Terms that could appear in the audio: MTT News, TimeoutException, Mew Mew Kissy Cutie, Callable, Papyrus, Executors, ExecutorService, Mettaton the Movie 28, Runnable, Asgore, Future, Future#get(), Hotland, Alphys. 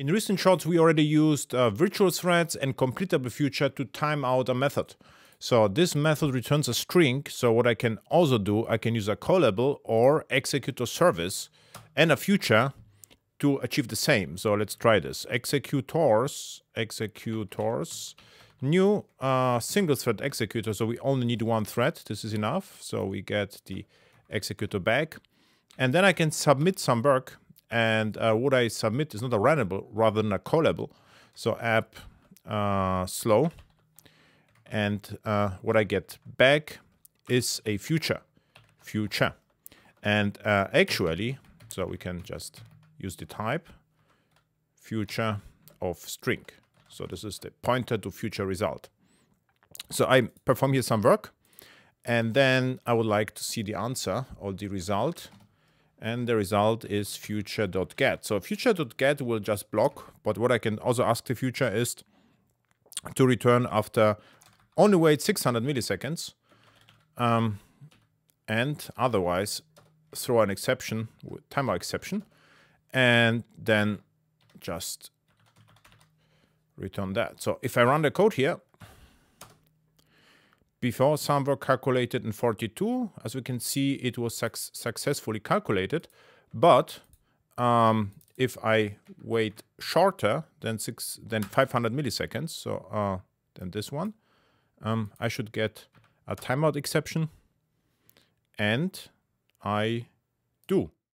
In recent shots, we already used virtual threads and completable future to time out a method. So this method returns a string. So what I can also do, I can use a callable or executor service and a future to achieve the same. So let's try this. Executors, new single thread executor. So we only need one thread. This is enough. So we get the executor back. And then I can submit some work. And what I submit is not a runnable, rather than a callable. So app slow. And what I get back is a future. And actually, so we can just use the type future of string. So this is the pointer to future result. So I perform here some work, and then I would like to see the answer or the result. And the result is future.get. So future.get will just block, but what I can also ask the future is to return after only wait 600 milliseconds, and otherwise throw an exception, timeout exception, and then just return that. So if I run the code here, before some were calculated in 42, as we can see, it was successfully calculated, but if I wait shorter than 500 milliseconds, so than this one, I should get a timeout exception, and I do.